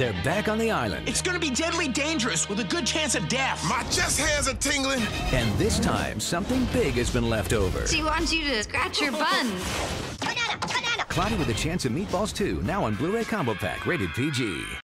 They're back on the island. It's going to be deadly dangerous with a good chance of death. My chest hairs are tingling. And this time, something big has been left over. She wants you to scratch your bun. Banana, banana. Cloudy with a Chance of Meatballs 2, now on Blu-ray Combo Pack, rated PG.